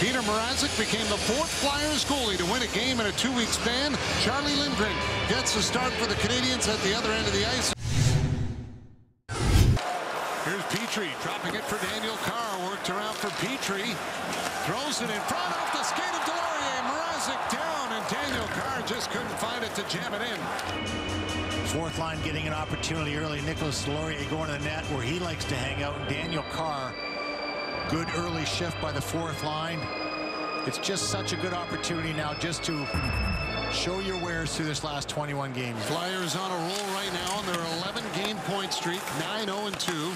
Peter Mrazek became the fourth Flyers goalie to win a game in a two-week span. Charlie Lindgren gets the start for the Canadiens at the other end of the ice. Here's Petrie dropping it for Daniel Carr. Worked around for Petrie. Throws it in front off the skate of Deslauriers. Mrazek down, and Daniel Carr just couldn't find it to jam it in. Fourth line getting an opportunity early. Nicolas Deslauriers going to the net where he likes to hang out, and Daniel Carr. Good early shift by the fourth line. It's just such a good opportunity now just to show your wares through this last 21 games. Flyers on a roll right now on their 11-game point streak, 9-0-2.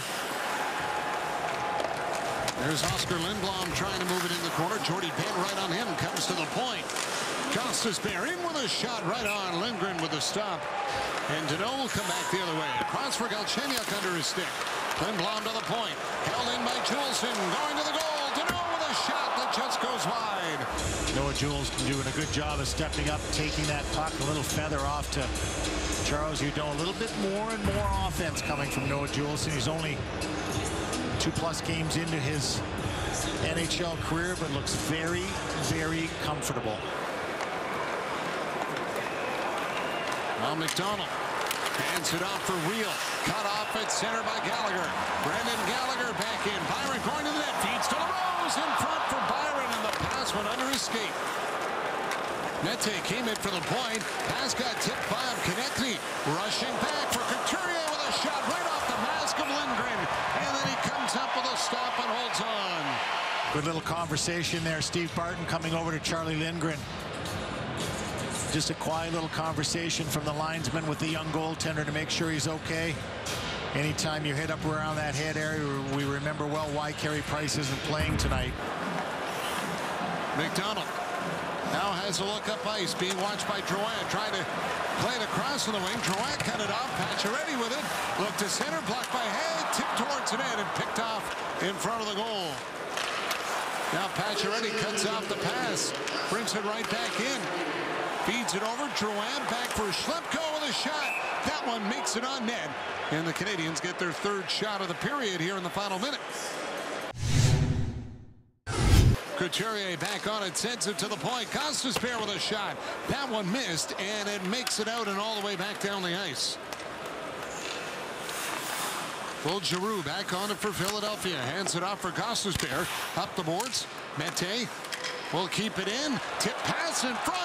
There's Oscar Lindblom trying to move it in the corner. Jordie Benn right on him, comes to the point. Kostas Bearin with a shot right on. Lindgren with a stop. And Dano will come back the other way. Across for Galchenyuk under his stick. Lindblom to the point, held in by Juulsen, going to the goal, Dano with a shot that just goes wide. Noah Juulsen doing a good job of stepping up, taking that puck, a little feather off to Charles Hudon. A little bit more and more offense coming from Noah Juulsen. He's only 2+ games into his NHL career, but looks very, very comfortable. Well, McDonald. Hands it off for Real. Cut off at center by Gallagher. Brendan Gallagher back in. Byron going to the net. Feeds to De La Rose in front for Byron, and the pass went under his skate. Mete came in for the point. Pass got tipped by Konecny. Rushing back for Couturier with a shot right off the mask of Lindgren. And then he comes up with a stop and holds on. Good little conversation there. Steve Barton coming over to Charlie Lindgren. Just a quiet little conversation from the linesman with the young goaltender to make sure he's okay. Anytime you hit up around that head area, we remember well why Carey Price isn't playing tonight. McDonald now has a look up ice, being watched by Drouin, trying to play it across on the wing. Drouin cut it off, Pacioretty with it, looked to center, blocked by Haig, tipped towards the net and picked off in front of the goal. Now Pacioretty cuts off the pass, brings it right back in. Feeds it over, Drouin back for Schlemko with a shot. That one makes it on net. And the Canadiens get their third shot of the period here in the final minute. Couturier back on it, sends it to the point. Kostas Pair with a shot. That one missed, and it makes it out and all the way back down the ice. Claude Giroux back on it for Philadelphia. Hands it off for Kostas Pair. Up the boards. Mete will keep it in. Tip pass in front.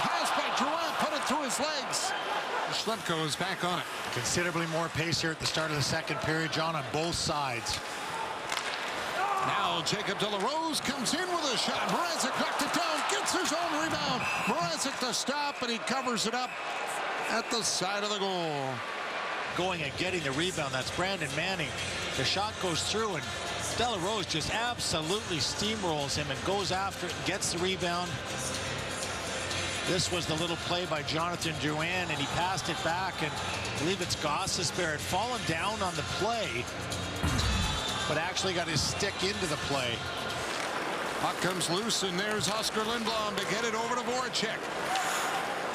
Pass by Drouin, put it through his legs. Schlemko is back on it. Considerably more pace here at the start of the second period, John, on both sides. Now Jacob De La Rose comes in with a shot. Mrazek knocked it down, gets his own rebound. Mrazek to stop, and he covers it up at the side of the goal. Going and getting the rebound, that's Brandon Manning. The shot goes through, and De La Rose just absolutely steamrolls him and goes after it and gets the rebound. This was the little play by Jonathan Drouin, and he passed it back, and I believe it's Kostas Pair had fallen down on the play, but actually got his stick into the play. Puck comes loose, and there's Oscar Lindblom to get it over to Voracek.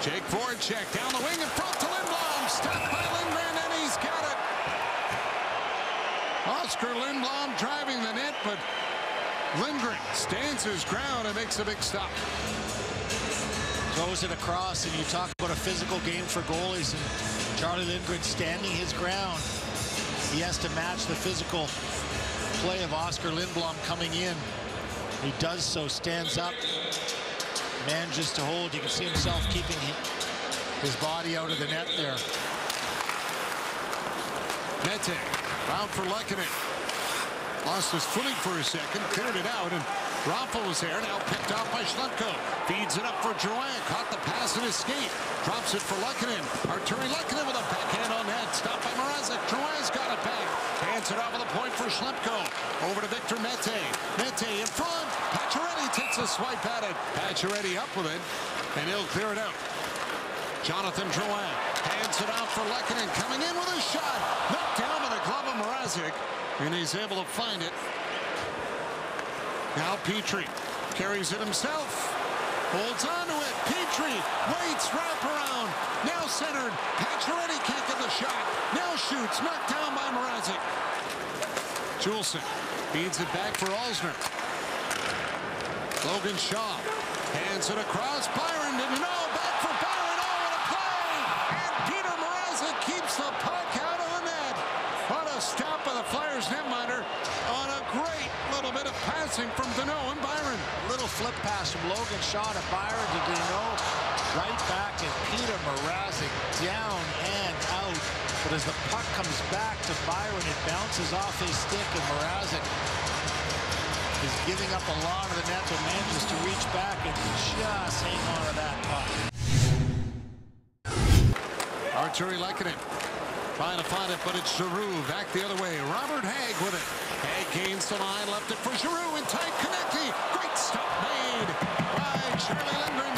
Jake Voracek down the wing in front to Lindblom. Stopped by Lindgren, and he's got it. Oscar Lindblom driving the net, but Lindgren stands his ground and makes a big stop. Throws it across, and you talk about a physical game for goalies, and Charlie Lindgren standing his ground. He has to match the physical play of Oscar Lindblom coming in. He does so, stands up, manages to hold. You can see himself keeping his body out of the net there. Mete, bound for Lekkerimaki. Lost his footing for a second, cleared it out, and Rafa was there, now picked off by Schlemko. Feeds it up for Drouin, caught the pass in his skate. Drops it for Lehkonen. Artturi Lehkonen with a backhand on net. Stopped by Mrazek. Drouin's got it back. Hands it off of the point for Schlemko. Over to Victor Mete. Mete in front. Pacioretty takes a swipe at it. Pacioretty up with it, and he'll clear it out. Jonathan Drouin hands it off for Lehkonen. Coming in with a shot. Knocked down by the glove of Mrazek, and he's able to find it. Now Petrie carries it himself, holds on to it. Petrie waits, wrap around, now centered. Pacioretty can't get the shot. Now shoots, knocked down by Mrazek. Juulsen feeds it back for Alsner. Logan Shaw hands it across. Byron didn't know. Back for Byron. Oh, what a play! And Peter Mrazek keeps the puck out of the net. What a stop by the Flyers netminder on a great little bit of passing from Deneau and Byron. A little flip pass from Logan Shaw to Byron to Deneau. Right back at Peter Mrazek, down and out. But as the puck comes back to Byron, it bounces off his stick, and Mrazek is giving up a lot of the net, but manages to reach back and just hang on to that puck. Artturi Lehkonen trying to find it, but it's Giroux back the other way. Robert Haig with it. Haig gains the line, left it for Giroux, and tight Konecny. Great stop made by Charlie Lindgren.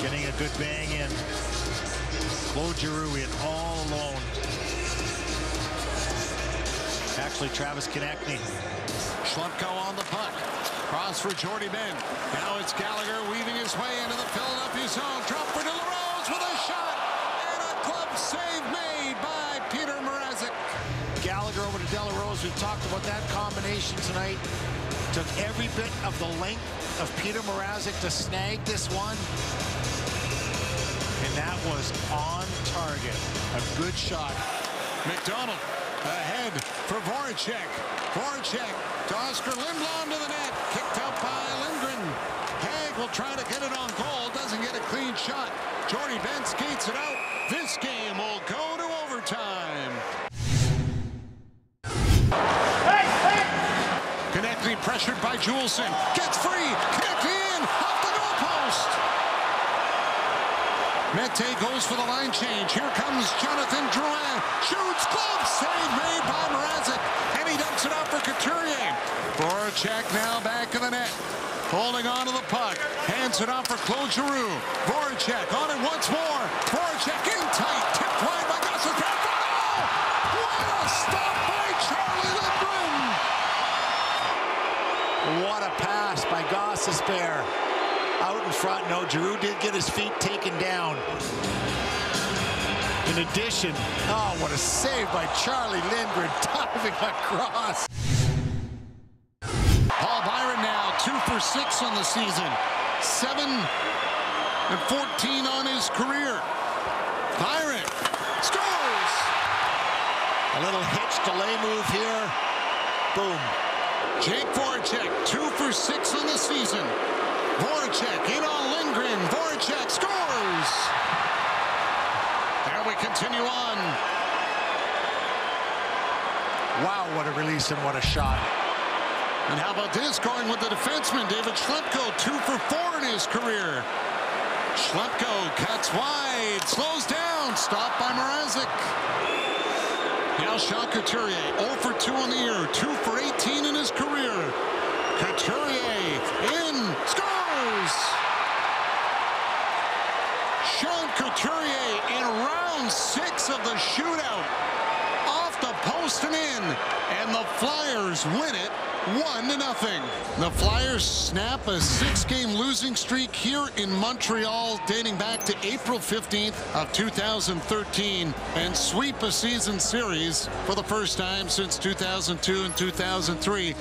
Getting a good bang in. Claude Giroux in all alone. Actually, Travis Konecny. Schlemko on the puck. Cross for Jordie Benn. Now it's Gallagher weaving his way into the Philadelphia zone. Drop for De La Rose with a shot. And a glove save made by Peter Mrazek. Gallagher over to De La Rose. We've talked about that combination tonight. Took every bit of the length of Peter Mrazek to snag this one. And that was on target. A good shot. McDonald ahead for Voracek. Voracek to Oscar Lindblom to the net. Kicked out by Lindgren. Haig will try to get it on goal. Doesn't get a clean shot. Jordie Benn skates it out. This game will go to overtime. Hey, hey. Konecny pressured by Juulsen. Gets free. Konecny in. Off the goalpost. Mete goes for the line change. Here comes Jonathan Drouin. Shoots, glove save made by Mrazek, and he dumps it off for Couturier. Voracek now back in the net, holding on to the puck, hands it off for Claude Giroux. Voracek on it once more. Voracek in tight, tipped wide by Kostas Pair. What a stop by Charlie Lindgren! What a pass by Kostas Pair. Out in front. No, Giroux did get his feet taken down. In addition, oh, what a save by Charlie Lindgren, diving across. Paul Byron now 2 for 6 on the season, 7 and 14 on his career. Byron scores. A little hitch delay move here. Boom. Jake Voracek 2 for 6 on the season. Voracek in on Lindgren. Voracek scores. And we continue on. Wow, what a release and what a shot. And how about this? Going with the defenseman, David Schlemko, 2 for 4 in his career. Schlemko cuts wide, slows down, stopped by Mrazek. Now Sean Couturier, 0 for 2 on the year, 2 for 18 in his career. Couturier in, scores! Sean Couturier in round 6 of the shootout. Off the post and in, and the Flyers win it 1-0. The Flyers snap a 6-game losing streak here in Montreal dating back to April 15th of 2013 and sweep a season series for the first time since 2002 and 2003.